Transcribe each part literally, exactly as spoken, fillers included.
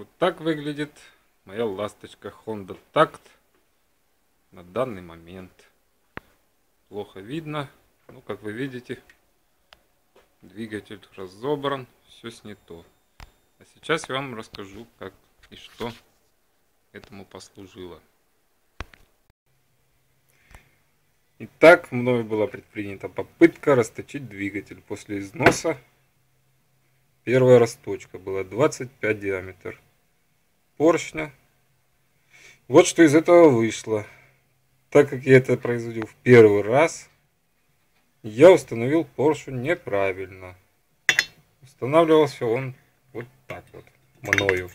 Вот так выглядит моя ласточка Honda Tact на данный момент. Плохо видно, но как вы видите, двигатель разобран, все снято. А сейчас я вам расскажу, как и что этому послужило. Итак, мною была предпринята попытка расточить двигатель после износа. Первая расточка была двадцать пять диаметр поршня. Вот что из этого вышло. Так как я это производил в первый раз, я установил поршень неправильно. Устанавливался он вот так вот, мною.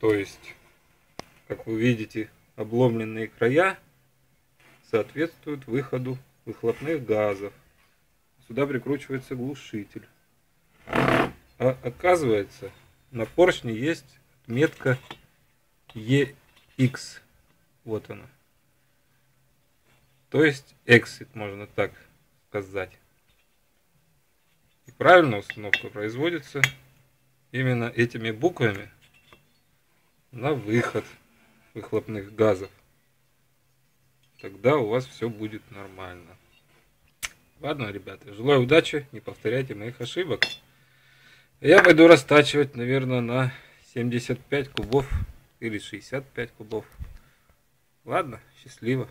То есть, как вы видите, обломленные края соответствует выходу выхлопных газов. Сюда прикручивается глушитель. А оказывается, на поршне есть отметка и икс. Вот она. То есть exit, можно так сказать. И правильная установка производится именно этими буквами на выход выхлопных газов. Тогда у вас все будет нормально. Ладно, ребята, желаю удачи, не повторяйте моих ошибок. Я пойду растачивать, наверное, на семьдесят пять кубов или шестьдесят пять кубов. Ладно, счастливо.